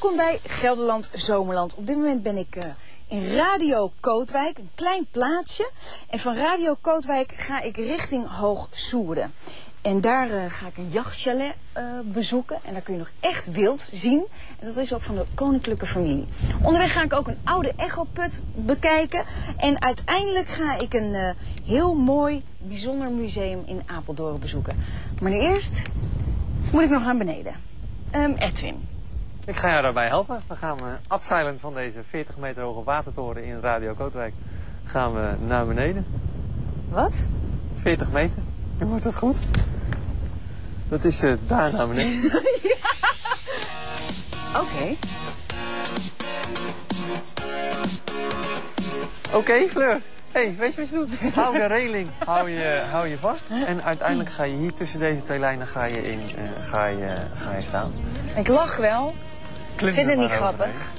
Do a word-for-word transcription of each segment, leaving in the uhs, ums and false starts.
Welkom bij Gelderland Zomerland. Op dit moment ben ik uh, in Radio Kootwijk, een klein plaatsje. En van Radio Kootwijk ga ik richting Hoog Soeren. En daar uh, ga ik een jachtchalet uh, bezoeken. En daar kun je nog echt wild zien. En dat is ook van de koninklijke familie. Onderweg ga ik ook een oude echoput bekijken. En uiteindelijk ga ik een uh, heel mooi, bijzonder museum in Apeldoorn bezoeken. Maar nu eerst moet ik nog naar beneden. Um, Edwin. Ik ga jou daarbij helpen. We gaan uh, upsilend van deze veertig meter hoge watertoren in Radio Kootwijk gaan we naar beneden. Wat? veertig meter. Je hoort dat goed? Dat is uh, daar naar beneden. Ja. Oké. Okay. Oké, okay, Fleur. Hey, weet je wat je doet? Hou de reling, hou je, hou je vast. En uiteindelijk ga je hier tussen deze twee lijnen ga je in, uh, ga je, uh, ga je staan. Ik lach wel. Ik vind het niet grappig.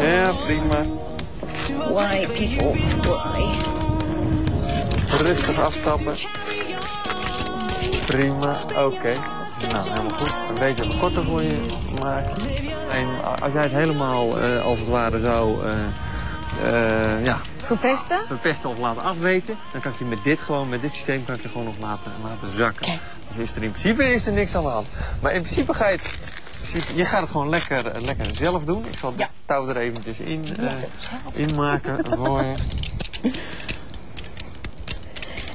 Ja, prima. Why people, why? Rustig afstappen. Prima, oké. Okay. Nou, helemaal goed. Een beetje wat korter voor je maken. En als jij het helemaal, uh, als het ware, zou... Uh, uh, ja. Verpesten? Verpesten of laten afweten. Dan kan ik je met dit gewoon, met dit systeem kan ik je gewoon nog laten, laten zakken. Okay. Dus is er in principe is er niks aan de hand. Maar in principe ga je het, principe, je gaat het gewoon lekker, lekker zelf doen. Ik zal het ja. touw er eventjes in, uh, in maken voor je.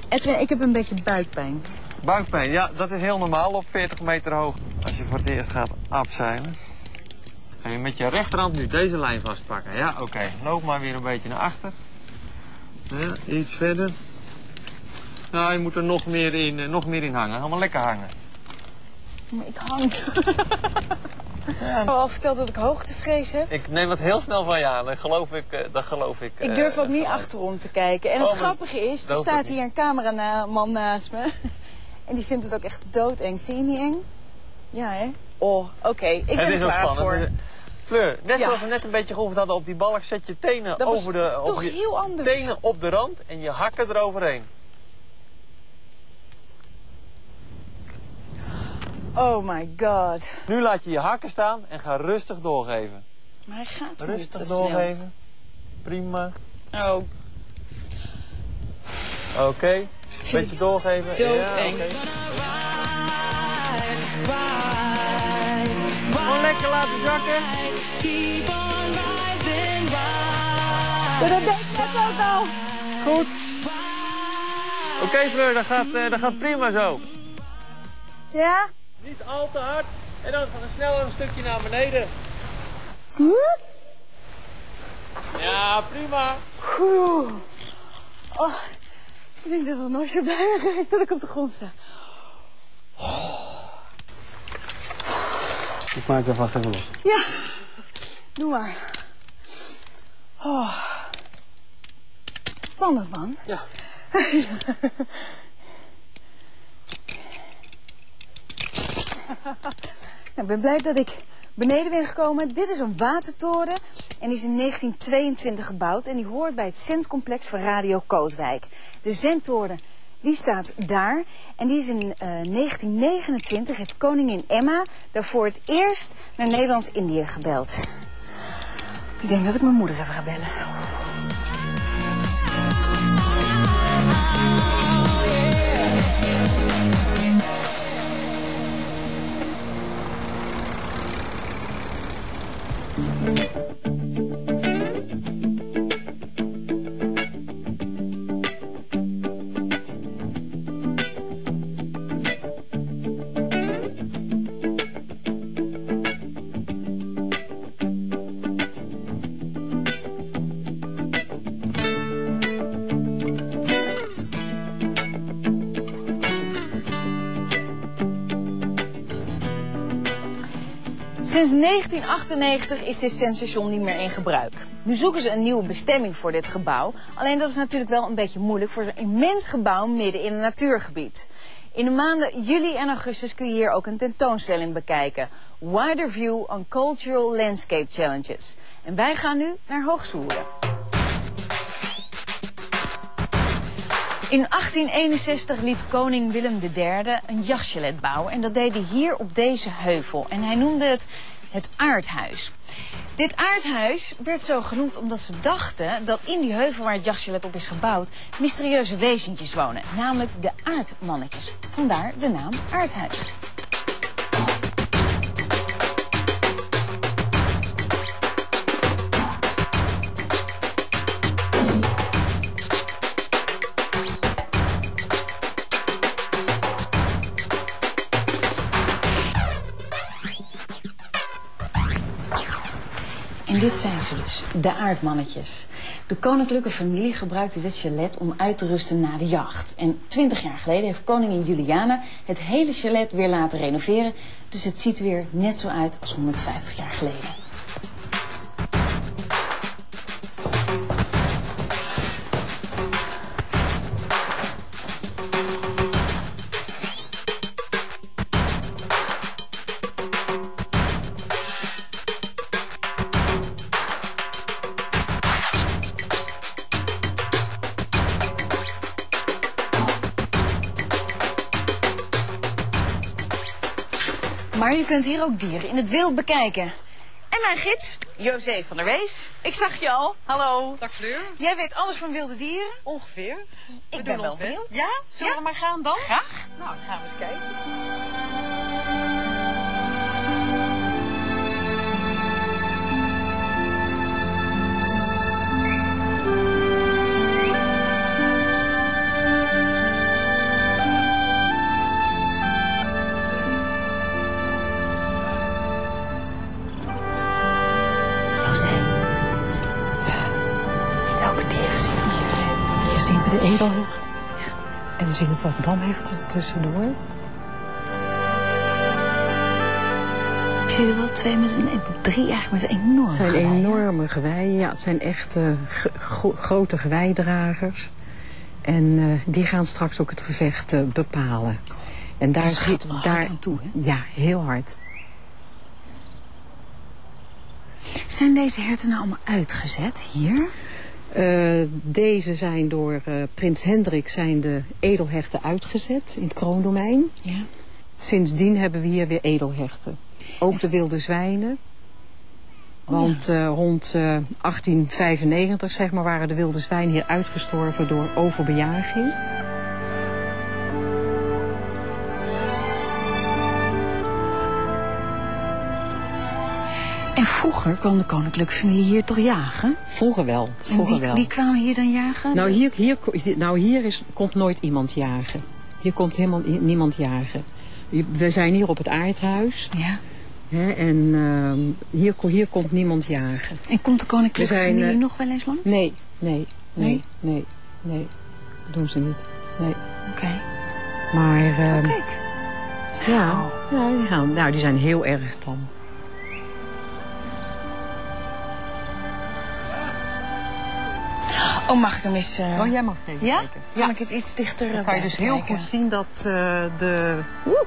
Edwin, ik heb een beetje buikpijn. Buikpijn, ja, dat is heel normaal op veertig meter hoog. Als je voor het eerst gaat abseilen. Ga je met je rechterhand nu deze lijn vastpakken. Ja, oké. Okay. Loop maar weer een beetje naar achter. Ja, iets verder. Nou, je moet er nog meer in, uh, nog meer in hangen. Helemaal lekker hangen. Maar ik hang. Ja. Ik heb al verteld dat ik hoogtevrees heb. Ik neem dat heel snel van je aan. Dat geloof ik. Uh, dat geloof ik, uh, ik durf ook niet uh, achterom te kijken. En oh, het grappige is, er staat hier een cameraman naast me. En die vindt het ook echt doodeng. Vind je niet eng? Ja, hè? Oh, oké. Okay. Ik ben er klaar voor. Fleur, net ja. zoals we net een beetje geoefend hadden op die balk, zet je tenen dat over de... Dat toch heel anders. Tenen op de rand en je hakken eroverheen. Oh my god. Nu laat je je hakken staan en ga rustig doorgeven. Maar hij gaat niet rustig doorgeven. Snel. Prima. Oh. Oké. Okay. Beetje doorgeven. Doodeng. Ja, okay. Gewoon lekker laten zakken. Dat deed ik net ook al. Goed. Oké, okay, Fleur, dat gaat, uh, dat gaat prima zo. Ja? Niet al te hard. En dan gaan we snel een stukje naar beneden. Goed. Ja, prima. Oeh. Oh, ik denk dat ik nog nooit zo blij ben geweest dat ik op de grond sta. Ik maak er vast even los. Ja, doe maar. Oh. Spannend, man. Ja. Nou, ik ben blij dat ik beneden ben gekomen. Dit is een watertoren en die is in negentien tweeëntwintig gebouwd. En die hoort bij het zendcomplex van Radio Kootwijk. De zendtoren die staat daar. En die is in uh, negentien negenentwintig, heeft koningin Emma daarvoor het eerst naar Nederlands-Indië gebeld. Ik denk dat ik mijn moeder even ga bellen. Sinds negentien achtennegentig is dit zendstation niet meer in gebruik. Nu zoeken ze een nieuwe bestemming voor dit gebouw. Alleen dat is natuurlijk wel een beetje moeilijk voor zo'n immens gebouw midden in een natuurgebied. In de maanden juli en augustus kun je hier ook een tentoonstelling bekijken. Wider View on Cultural Landscape Challenges. En wij gaan nu naar Hoog Soeren. In achttien eenenzestig liet koning Willem de derde een jachtchalet bouwen en dat deed hij hier op deze heuvel. En hij noemde het het aardhuis. Dit aardhuis werd zo genoemd omdat ze dachten dat in die heuvel waar het jachtchalet op is gebouwd mysterieuze wezentjes wonen, namelijk de aardmannetjes. Vandaar de naam aardhuis. En dit zijn ze dus, de aardmannetjes. De koninklijke familie gebruikte dit chalet om uit te rusten na de jacht. En twintig jaar geleden heeft koningin Juliana het hele chalet weer laten renoveren. Dus het ziet weer net zo uit als honderdvijftig jaar geleden. Maar je kunt hier ook dieren in het wild bekijken. En mijn gids, José van der Wees. Ik zag je al. Hallo. Dag Fleur. Jij weet alles van wilde dieren? Ongeveer. We ik ben wel benieuwd. Ja? Zullen ja? we maar gaan dan? Graag. Nou, dan gaan we eens kijken. Edelhecht. En dan zien we wat damhechten er tussendoor. Ik zie er wel twee met z'n drie eigenlijk met zijn enorme geweien. Het zijn enorme geweien, ja. Het zijn echt uh, gro grote geweidragers. En uh, die gaan straks ook het gevecht uh, bepalen. En daar schiet wel hard aan toe, hè? Ja, heel hard. Zijn deze herten nou allemaal uitgezet hier? Uh, deze zijn door uh, prins Hendrik zijn de edelherten uitgezet in het kroondomein. Ja. Sindsdien hebben we hier weer edelherten. Ook de wilde zwijnen. Want uh, rond uh, achttien vijfennegentig zeg maar, waren de wilde zwijnen hier uitgestorven door overbejaging. En vroeger kwam de koninklijke familie hier toch jagen? Vroeger wel, vroeger en wie, wel. Wie kwamen hier dan jagen? Nou, hier, hier, nou, hier is, komt nooit iemand jagen. Hier komt helemaal niemand jagen. We zijn hier op het aardhuis. Ja. Hè, en uh, hier, hier komt niemand jagen. En komt de koninklijke zijn, familie uh, nog wel eens langs? Nee, nee, nee, nee, nee. Dat doen ze niet. Nee. Oké. Okay. Maar... Uh, oh, kijk. Ja, wow. ja die gaan, nou, die zijn heel erg tam. Oh, mag ik hem eens... Uh... Oh, jij mag even ja? kijken. Ja? Mag ik het iets dichter Dan kan je dus heel kijken. goed zien dat, uh, de,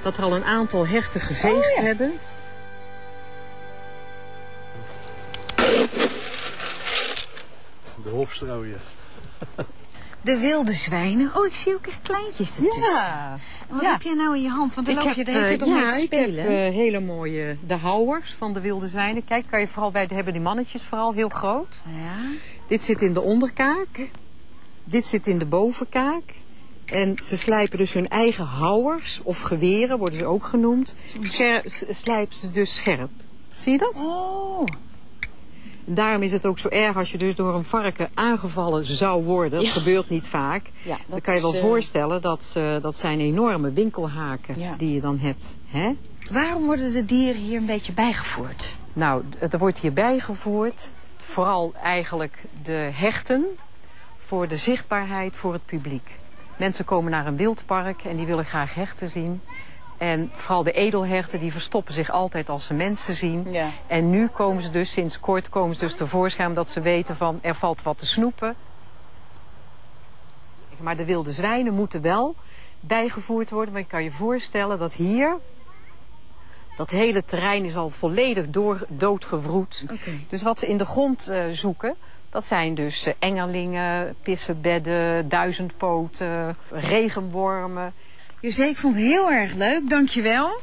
dat er al een aantal herten geveegd oh, ja. hebben. De hofstrooien. De wilde zwijnen. Oh, ik zie ook echt kleintjes ertussen. Ja. En wat ja. heb jij nou in je hand? Want dan ik loop je de hele tijd om mee te spelen. Ik heb uh, hele mooie de houwers van de wilde zwijnen. Kijk, kan je vooral bij de, hebben die mannetjes vooral heel groot. Ja. Dit zit in de onderkaak. Dit zit in de bovenkaak. En ze slijpen dus hun eigen houwers of geweren, worden ze ook genoemd. Scher, slijpen ze dus scherp. Zie je dat? Oh. Daarom is het ook zo erg als je dus door een varken aangevallen zou worden. Dat ja. gebeurt niet vaak. Ja, dan kan je wel is, voorstellen dat, ze, dat zijn enorme winkelhaken ja. die je dan hebt. Hè? Waarom worden de dieren hier een beetje bijgevoerd? Nou, er wordt hier bijgevoerd vooral eigenlijk de hechten voor de zichtbaarheid voor het publiek. Mensen komen naar een wildpark en die willen graag hechten zien. En vooral de edelherten die verstoppen zich altijd als ze mensen zien. Ja. En nu komen ze dus, sinds kort komen ze dus tevoorschijn omdat ze weten van er valt wat te snoepen. Maar de wilde zwijnen moeten wel bijgevoerd worden. Maar ik kan je voorstellen dat hier... Dat hele terrein is al volledig door, doodgewroet. Okay. Dus wat ze in de grond uh, zoeken, Dat zijn dus engelingen, pissenbedden, duizendpoten, regenwormen. José, ik vond het heel erg leuk. Dankjewel.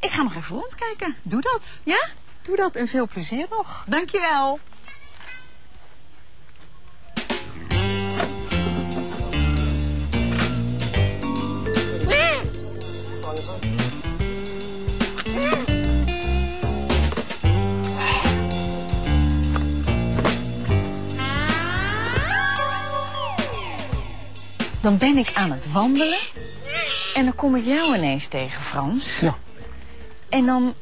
Ik ga nog even rondkijken. Doe dat. Ja? Doe dat en veel plezier nog. Dankjewel. Dan ben ik aan het wandelen en dan kom ik jou ineens tegen, Frans. Ja. En dan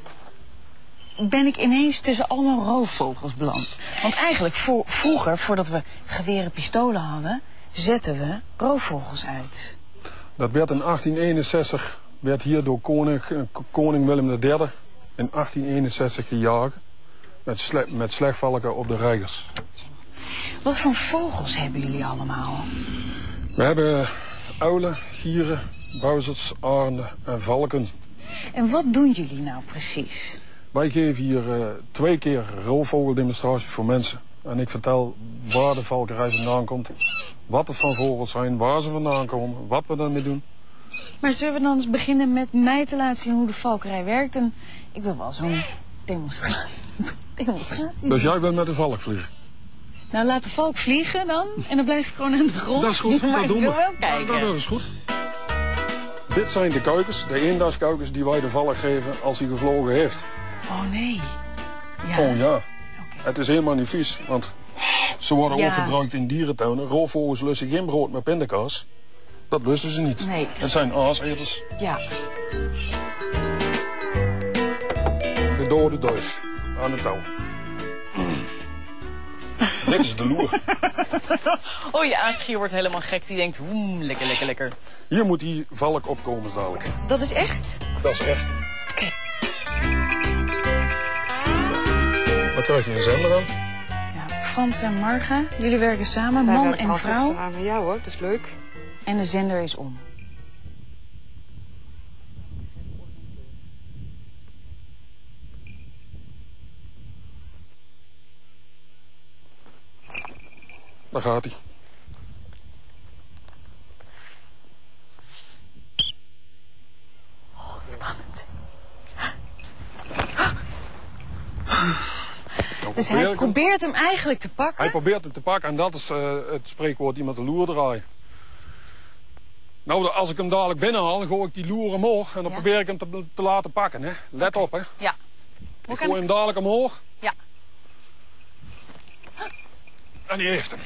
ben ik ineens tussen allemaal roofvogels beland. Want eigenlijk voor, vroeger, voordat we geweren pistolen hadden, zetten we roofvogels uit. Dat werd in achttien eenenzestig, werd hier door koning, koning Willem de Derde in achttien eenenzestig gejaagd met, sle, met slechtvalken op de reigers. Wat voor vogels hebben jullie allemaal? We hebben uilen, gieren, buizerds, arenden en valken. En wat doen jullie nou precies? Wij geven hier uh, twee keer roofvogeldemonstratie voor mensen. En ik vertel waar de valkerij vandaan komt, wat het van vogels zijn, waar ze vandaan komen, wat we daarmee doen. Maar zullen we dan eens beginnen met mij te laten zien hoe de valkerij werkt? En ik wil wel zo'n demonstra demonstratie. Dus jij bent met de valk vliegen? Nou, laat de valk vliegen dan en dan blijf ik gewoon aan de grond. Dat is goed, maar dat doen we. Wel kijken. Ja, dat is goed. Dit zijn de kuikens, de eendagskuikens die wij de valk geven als hij gevlogen heeft. Oh nee. Ja. Oh ja. Okay. Het is helemaal niet vies, want ze worden ja. ook gebruikt in dierentuinen. Roofvogels lussen geen brood met pindakaas. Dat lussen ze niet. Nee. Het zijn aaseters. Ja. De dode duif aan de touw. Dit is de loer. Oh, je aasgier wordt helemaal gek. Die denkt, oem, lekker, lekker, lekker. Hier moet die valk opkomen dadelijk. Dat is echt? Dat is echt. Oké. Okay. Dan krijg je een zender aan. Ja, Frans en Marga, jullie werken samen, Wij man werken en vrouw. Samen. Ja hoor, dat is leuk. En de zender is om. Daar gaat hij. Oh, spannend. Dus hij probeert hem eigenlijk te pakken? Hij probeert hem te pakken en dat is uh, het spreekwoord iemand de loer draaien. Nou, als ik hem dadelijk binnenhaal, dan gooi ik die loer omhoog en dan ja. probeer ik hem te, te laten pakken. Hè. Let okay. op, hè. Ja. Hoe ik gooi ik... hem dadelijk omhoog. Ja. En die heeft hem.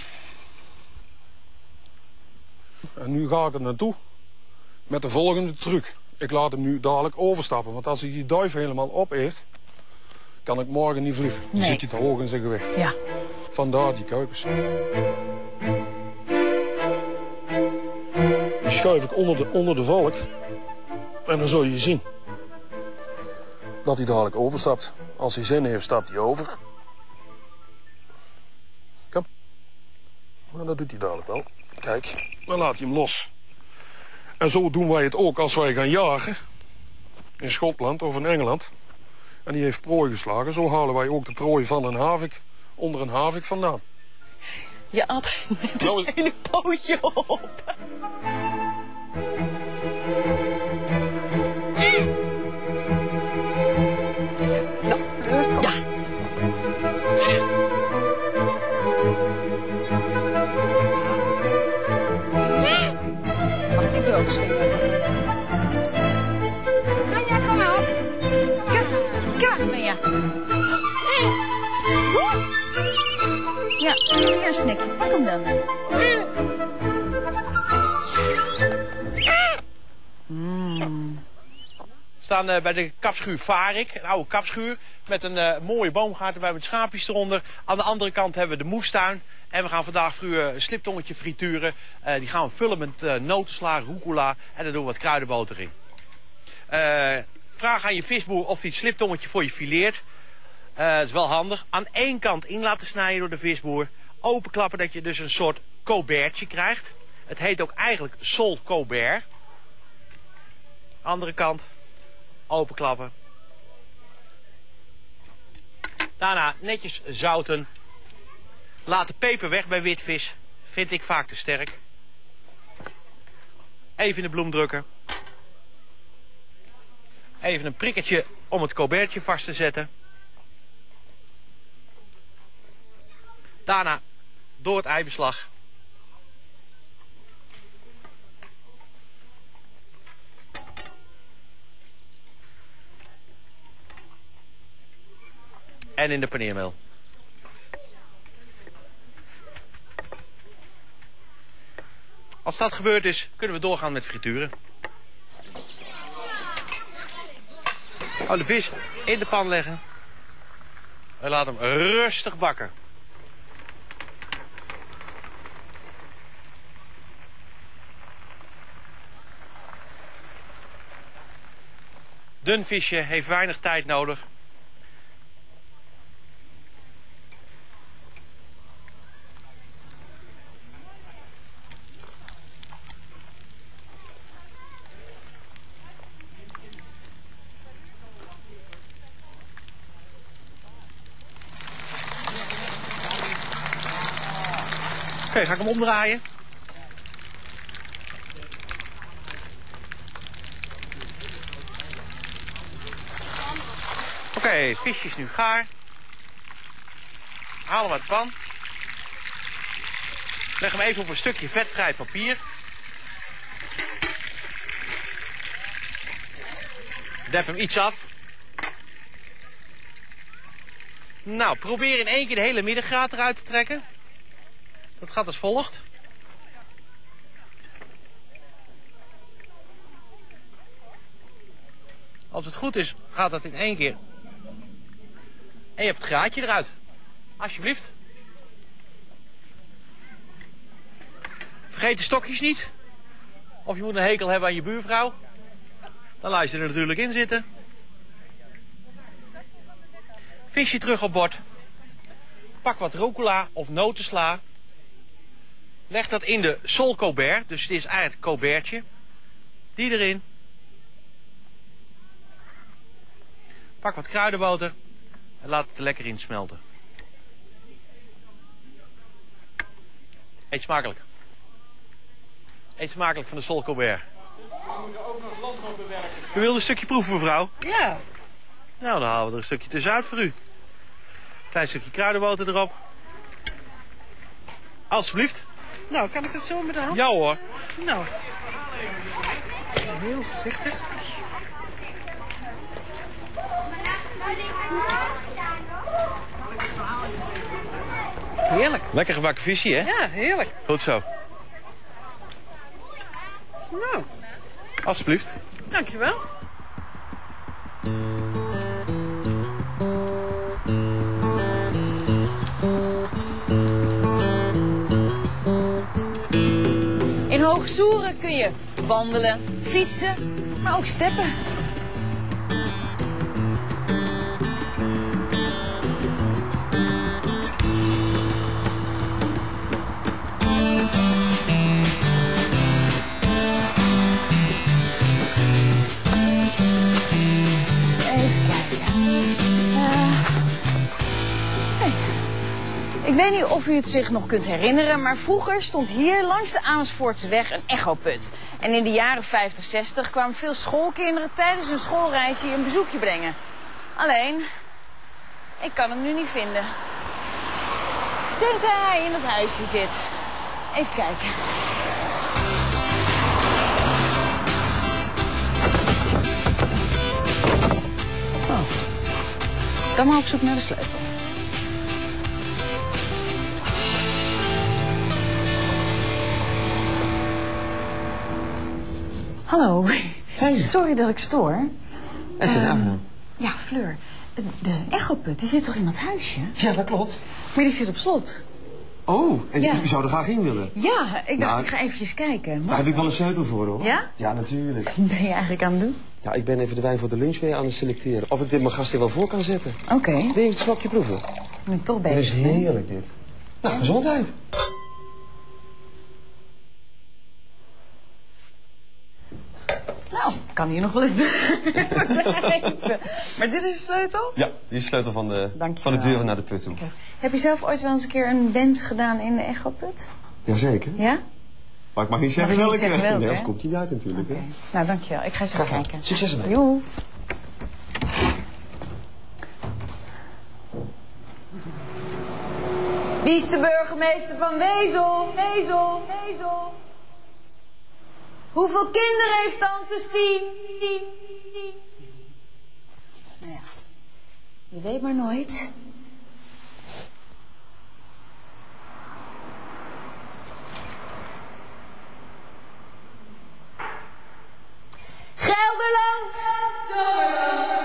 En nu ga ik er naartoe met de volgende truc. Ik laat hem nu dadelijk overstappen. Want als hij die duif helemaal op heeft, kan ik morgen niet vliegen. Dan nee. zit hij te hoog in zijn gewicht. Ja. Vandaar die kuikens. Die schuif ik onder de, onder de valk. En dan zul je zien dat hij dadelijk overstapt. Als hij zin heeft, stapt hij over. Kom. Nou, dat doet hij dadelijk wel. Kijk, dan laat hij hem los. En zo doen wij het ook als wij gaan jagen. In Schotland of in Engeland. En die heeft prooi geslagen. Zo halen wij ook de prooi van een havik onder een havik vandaan. Je at met nou, een hele pootje op. Ja. Mag ik doodschieten? Ja, ja, kom maar op. Kom, Svenja. Ja, hier, Snik. Pak hem dan. Mm. We staan uh, bij de kapschuur Varik, een oude kapschuur, met een uh, mooie boomgaard erbij met schaapjes eronder. Aan de andere kant hebben we de moestuin en we gaan vandaag vroeg een sliptongetje frituren. Uh, die gaan we vullen met uh, notensla, rucola en daar doen we wat kruidenboter in. Uh, vraag aan je visboer of hij het sliptongetje voor je fileert. Uh, dat is wel handig. Aan één kant in laten snijden door de visboer. Openklappen dat je dus een soort colbertje krijgt. Het heet ook eigenlijk sol colbert. Andere kant. Openklappen. Daarna netjes zouten. Laat de peper weg bij witvis. Vind ik vaak te sterk. Even in de bloemdrukker. Even een prikkertje om het colbertje vast te zetten. Daarna door het eibeslag. En in de paneermeel. Als dat gebeurd is, kunnen we doorgaan met frituren. Oh, de vis in de pan leggen. En laat hem rustig bakken. Dun visje heeft weinig tijd nodig. Oké, ga ik hem omdraaien. Oké, visje is nu gaar. Haal hem uit de pan. Leg hem even op een stukje vetvrij papier. Dep hem iets af. Nou, probeer in één keer de hele middengraad eruit te trekken. Dat gaat als volgt. Als het goed is, gaat dat in één keer. En je hebt het graadje eruit. Alsjeblieft. Vergeet de stokjes niet. Of je moet een hekel hebben aan je buurvrouw. Dan laat je er natuurlijk in zitten. Visje terug op bord. Pak wat rucola of notensla. Leg dat in de sol colbert, dus het is eigenlijk een colbertje. Die erin. Pak wat kruidenboter en laat het er lekker in smelten. Eet smakelijk. Eet smakelijk van de sol colbert. We moeten ook nog landbouw bewerken. U wilde een stukje proeven, mevrouw? Ja. Nou, dan halen we er een stukje tussenuit voor u. Klein stukje kruidenboter erop. Alsjeblieft. Nou, kan ik het zo met de hand? Ja hoor. Nou. Heel voorzichtig. Heerlijk. Lekker gebakken visje, hè? Ja, heerlijk. Goed zo. Nou. Alsjeblieft. Dankjewel. In Hoog Soeren kun je wandelen, fietsen, maar ook steppen. Ik weet niet of u het zich nog kunt herinneren, maar vroeger stond hier langs de Amersfoortseweg een echoput. En in de jaren vijftig, zestig kwamen veel schoolkinderen tijdens hun schoolreisje een bezoekje brengen. Alleen, ik kan hem nu niet vinden. Tenzij hij in het huisje zit. Even kijken. Oh. Dan maar op zoek naar de sleutel. Hallo, hey. Sorry dat ik stoor. Het is een naam. Ja, Fleur, de echoput, die zit toch in dat huisje? Ja, dat klopt. Maar die zit op slot. Oh, en ja. U zou er graag in willen? Ja, ik dacht, nou, ik ga eventjes kijken. Daar heb ik wel een sleutel voor, hoor. Ja? Ja, natuurlijk. Wat ben je eigenlijk aan het doen? Ja, ik ben even de wijn voor de lunch mee aan het selecteren. Of ik dit mijn gasten wel voor kan zetten. Oké. Okay. Wil je het slokje proeven? Ben ik toch bezig. Het is heerlijk, dit. Nou, ja. Gezondheid. kan hier nog wel even blijven. Maar dit is de sleutel? Ja, dit is de sleutel van de, van de deur naar de put toe. Okay. Heb je zelf ooit wel eens een keer een wens gedaan in de echoput? Jazeker. Ja? Maar ik mag niet zeggen welke. Zeg welk, nee, anders komt hij uit natuurlijk. Okay. Hè? Nou, dankjewel. Ik ga eens even kijken. Succes ermee. Joe. Wie is de burgemeester van Wezel? Wezel, Wezel. Hoeveel kinderen heeft tante Stien? Stien, Stien. Nou ja, je weet maar nooit. Gelderland Zomerland.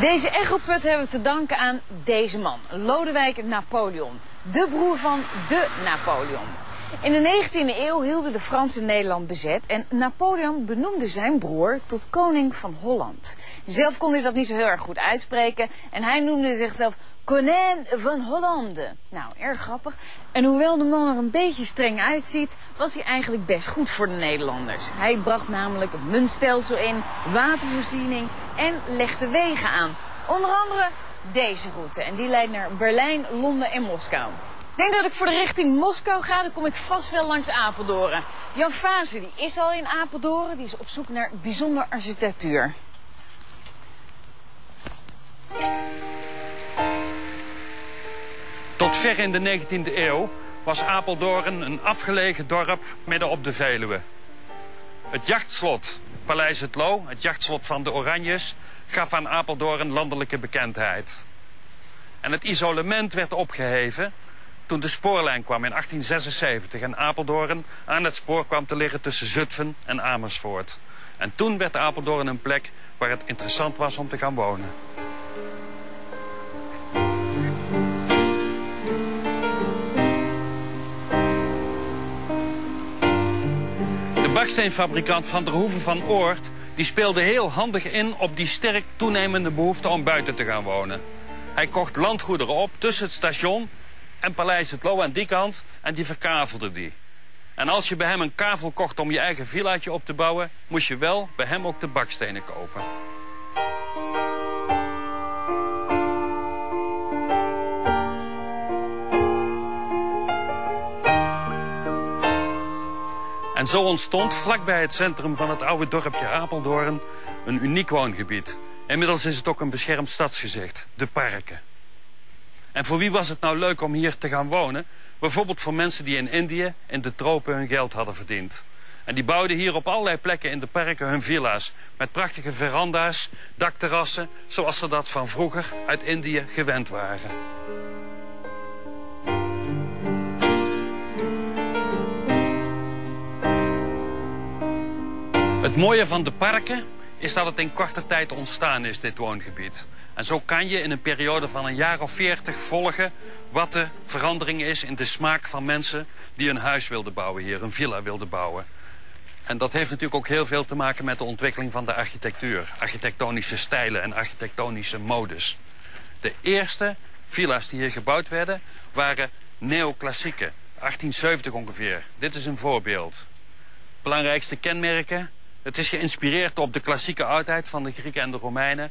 Deze echoput hebben we te danken aan deze man, Lodewijk Napoleon, de broer van de Napoleon. In de negentiende eeuw hielden de Fransen Nederland bezet en Napoleon benoemde zijn broer tot koning van Holland. Zelf kon hij dat niet zo heel erg goed uitspreken en hij noemde zichzelf konijn van Hollande. Nou, erg grappig. En hoewel de man er een beetje streng uitziet, was hij eigenlijk best goed voor de Nederlanders. Hij bracht namelijk het muntstelsel in, watervoorziening en legde wegen aan. Onder andere deze route en die leidt naar Berlijn, Londen en Moskou. Ik denk dat ik voor de richting Moskou ga, dan kom ik vast wel langs Apeldoorn. Jan Fase, die is al in Apeldoorn, die is op zoek naar bijzondere architectuur. Tot ver in de negentiende eeuw was Apeldoorn een afgelegen dorp midden op de Veluwe. Het jachtslot, Paleis Het Loo, het jachtslot van de Oranjes, gaf aan Apeldoorn landelijke bekendheid. En het isolement werd opgeheven toen de spoorlijn kwam in achttien zesenzeventig en Apeldoorn aan het spoor kwam te liggen tussen Zutphen en Amersfoort. En toen werd Apeldoorn een plek waar het interessant was om te gaan wonen. De baksteenfabrikant Van der Hoeven van Oort die speelde heel handig in op die sterk toenemende behoefte om buiten te gaan wonen. Hij kocht landgoederen op tussen het station en Paleis Het Loo aan die kant en die verkavelde die. En als je bij hem een kavel kocht om je eigen villaatje op te bouwen, moest je wel bij hem ook de bakstenen kopen. En zo ontstond vlakbij het centrum van het oude dorpje Apeldoorn een uniek woongebied. Inmiddels is het ook een beschermd stadsgezicht, de parken. En voor wie was het nou leuk om hier te gaan wonen? Bijvoorbeeld voor mensen die in Indië in de tropen hun geld hadden verdiend. En die bouwden hier op allerlei plekken in de parken hun villa's. Met prachtige veranda's, dakterrassen, zoals ze dat van vroeger uit Indië gewend waren. Het mooie van de parken is dat het in korte tijd ontstaan is, dit woongebied. En zo kan je in een periode van een jaar of veertig volgen wat de verandering is in de smaak van mensen die een huis wilden bouwen hier, een villa wilden bouwen. En dat heeft natuurlijk ook heel veel te maken met de ontwikkeling van de architectuur. Architectonische stijlen en architectonische modes. De eerste villa's die hier gebouwd werden waren neoclassieke, achttien zeventig ongeveer. Dit is een voorbeeld. Belangrijkste kenmerken: het is geïnspireerd op de klassieke oudheid van de Grieken en de Romeinen.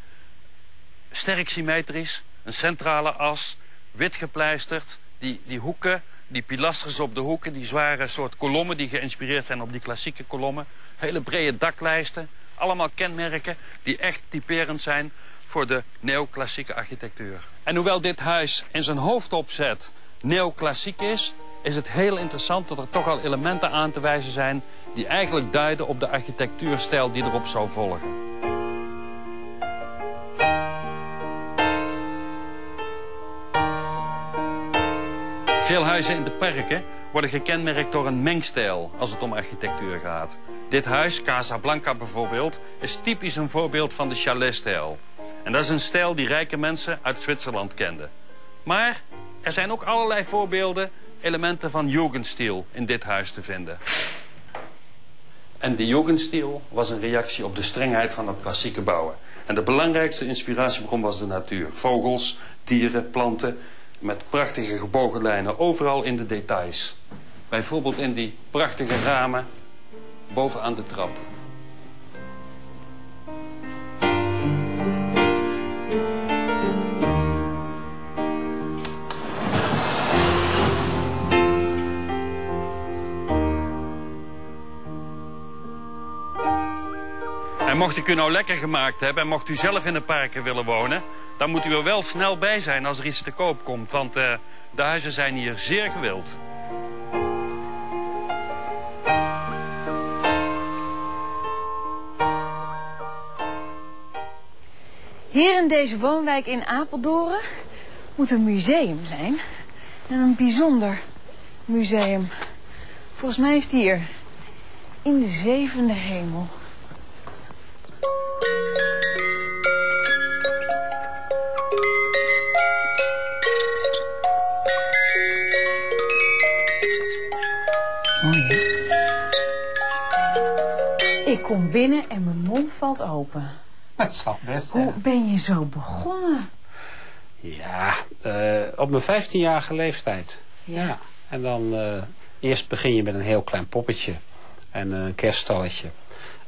Sterk symmetrisch, een centrale as, wit gepleisterd. Die, die hoeken, die pilasters op de hoeken, die zware soort kolommen die geïnspireerd zijn op die klassieke kolommen. Hele brede daklijsten, allemaal kenmerken die echt typerend zijn voor de neoclassieke architectuur. En hoewel dit huis in zijn hoofdopzet neoclassiek is, is het heel interessant dat er toch al elementen aan te wijzen zijn die eigenlijk duiden op de architectuurstijl die erop zou volgen. Veel huizen in de parken worden gekenmerkt door een mengstijl als het om architectuur gaat. Dit huis, Casablanca bijvoorbeeld, is typisch een voorbeeld van de chaletstijl. En dat is een stijl die rijke mensen uit Zwitserland kenden. Maar er zijn ook allerlei voorbeelden, elementen van Jugendstil in dit huis te vinden. En de Jugendstil was een reactie op de strengheid van het klassieke bouwen. En de belangrijkste inspiratiebron was de natuur. Vogels, dieren, planten. met prachtige gebogen lijnen overal in de details. Bijvoorbeeld in die prachtige ramen bovenaan de trap. En mocht ik u nou lekker gemaakt hebben en mocht u zelf in de parken willen wonen, dan moet u er wel snel bij zijn als er iets te koop komt. Want uh, de huizen zijn hier zeer gewild. Hier in deze woonwijk in Apeldoorn moet een museum zijn. En een bijzonder museum. Volgens mij is het hier. In de zevende hemel. Ik kom binnen en mijn mond valt open. Het zal best zijn. Hoe ben je zo begonnen? Ja, uh, op mijn vijftienjarige leeftijd. Ja. ja. En dan uh, eerst begin je met een heel klein poppetje en een kerststalletje.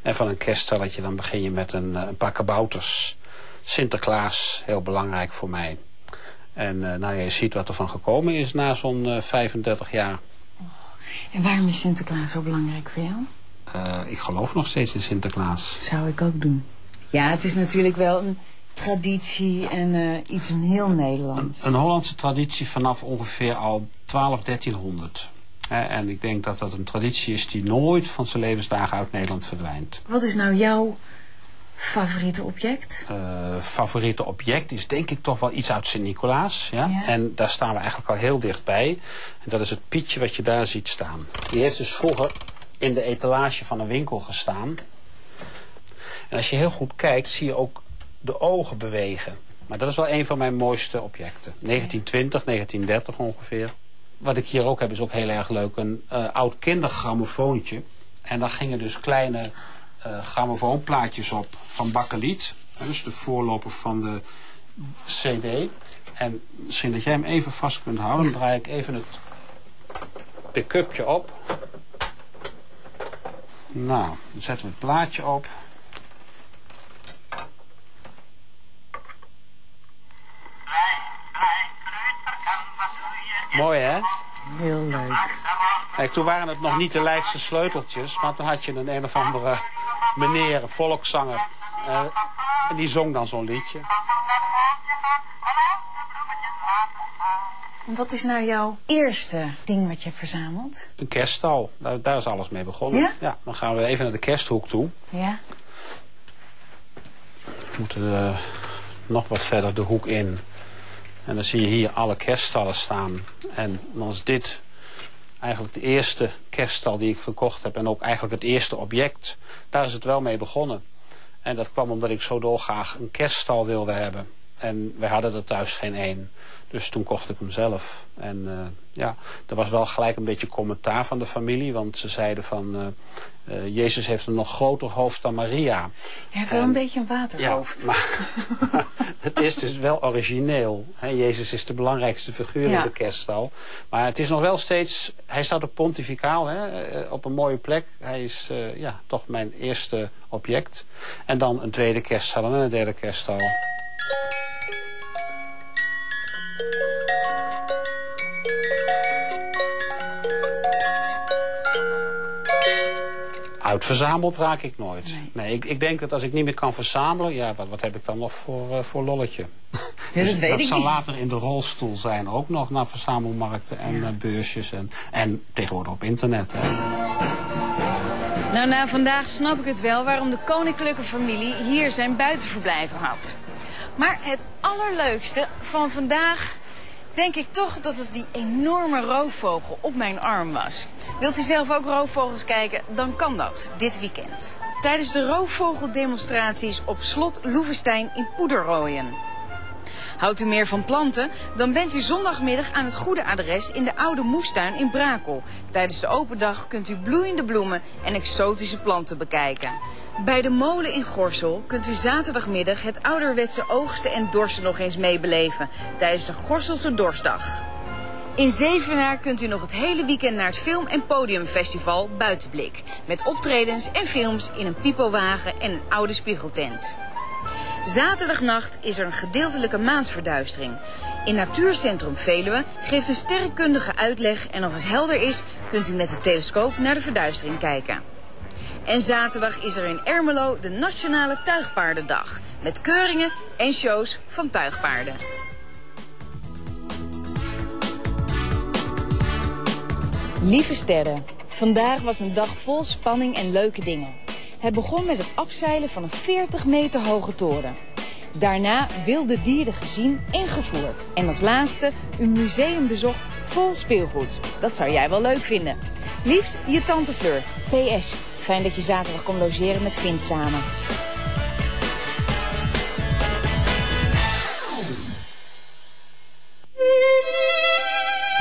En van een kerststalletje dan begin je met een, een paar kabouters. Sinterklaas, heel belangrijk voor mij. En uh, nou, je ziet wat er van gekomen is na zo'n uh, vijfendertig jaar. Oh. En waarom is Sinterklaas zo belangrijk voor jou? Uh, ik geloof nog steeds in Sinterklaas. Zou ik ook doen. Ja, het is natuurlijk wel een traditie en uh, iets in heel Nederlands. Een, een Hollandse traditie vanaf ongeveer al twaalf, dertienhonderd. He, en ik denk dat dat een traditie is die nooit van zijn levensdagen uit Nederland verdwijnt. Wat is nou jouw favoriete object? Uh, favoriete object is denk ik toch wel iets uit Sint-Nicolaas. Ja? Ja. En daar staan we eigenlijk al heel dichtbij. En dat is het Pietje wat je daar ziet staan. Die heeft dus vroeger in de etalage van een winkel gestaan. En als je heel goed kijkt, zie je ook de ogen bewegen. Maar dat is wel een van mijn mooiste objecten. negentientwintig, negentiendertig ongeveer. Wat ik hier ook heb is ook heel erg leuk. Een uh, oud kindergrammofoontje. En daar gingen dus kleine uh, grammofoonplaatjes op van Bakkeliet. Dus de voorloper van de C D. En misschien dat jij hem even vast kunt houden. Dan draai ik even het pick-upje op. Nou, dan zetten we het plaatje op. Mooi, hè? Heel leuk. Kijk, toen waren het nog niet de Leidse sleuteltjes, maar toen had je een een of andere meneer, een volkszanger. Eh, en die zong dan zo'n liedje. Wat is nou jouw eerste ding wat je hebt verzameld? Een kerststal. Daar, daar is alles mee begonnen. Ja? Ja, dan gaan we even naar de kersthoek toe. Ja. We moeten uh, nog wat verder de hoek in. En dan zie je hier alle kerststallen staan. En dan is dit eigenlijk de eerste kerststal die ik gekocht heb. En ook eigenlijk het eerste object. Daar is het wel mee begonnen. En dat kwam omdat ik zo dolgraag een kerststal wilde hebben. En wij hadden er thuis geen één. Dus toen kocht ik hem zelf. En uh, ja, er was wel gelijk een beetje commentaar van de familie. Want ze zeiden van, uh, uh, Jezus heeft een nog groter hoofd dan Maria. Hij heeft en, wel een beetje een waterhoofd. Ja, maar, het is dus wel origineel. He, Jezus is de belangrijkste figuur ja. in de kerststal. Maar het is nog wel steeds, hij staat op pontificaal, hè, op een mooie plek. Hij is uh, ja, toch mijn eerste object. En dan een tweede kerststal en een derde kerststal. Uitverzameld raak ik nooit. Nee, nee ik, ik denk dat als ik niet meer kan verzamelen, ja, wat, wat heb ik dan nog voor, uh, voor lolletje? Ja, dus dat weet dat ik zal niet. Later in de rolstoel zijn ook nog naar verzamelmarkten en ja. beursjes en, en tegenwoordig op internet. Hè. Nou, na vandaag snap ik het wel waarom de koninklijke familie hier zijn buitenverblijven had. Maar het allerleukste van vandaag denk ik toch dat het die enorme roofvogel op mijn arm was. Wilt u zelf ook roofvogels kijken? Dan kan dat dit weekend. Tijdens de roofvogeldemonstraties op slot Loevestein in Poederrooien. Houdt u meer van planten? Dan bent u zondagmiddag aan het goede adres in de oude moestuin in Brakel. Tijdens de open dag kunt u bloeiende bloemen en exotische planten bekijken. Bij de molen in Gorssel kunt u zaterdagmiddag het ouderwetse oogsten en dorsten nog eens meebeleven tijdens de Gorsselse Dorstdag. In Zevenaar kunt u nog het hele weekend naar het Film- en Podiumfestival Buitenblik. Met optredens en films in een pipowagen en een oude spiegeltent. Zaterdagnacht is er een gedeeltelijke maansverduistering. In Natuurcentrum Veluwe geeft een sterrenkundige uitleg en als het helder is kunt u met de telescoop naar de verduistering kijken. En zaterdag is er in Ermelo de Nationale Tuigpaardendag met keuringen en shows van tuigpaarden. Lieve sterren, vandaag was een dag vol spanning en leuke dingen. Het begon met het afzeilen van een veertig meter hoge toren. Daarna wilde dieren gezien en gevoerd. En als laatste een museum bezocht vol speelgoed. Dat zou jij wel leuk vinden. Liefst je tante Fleur. P S. Fijn dat je zaterdag kon logeren met Vint samen.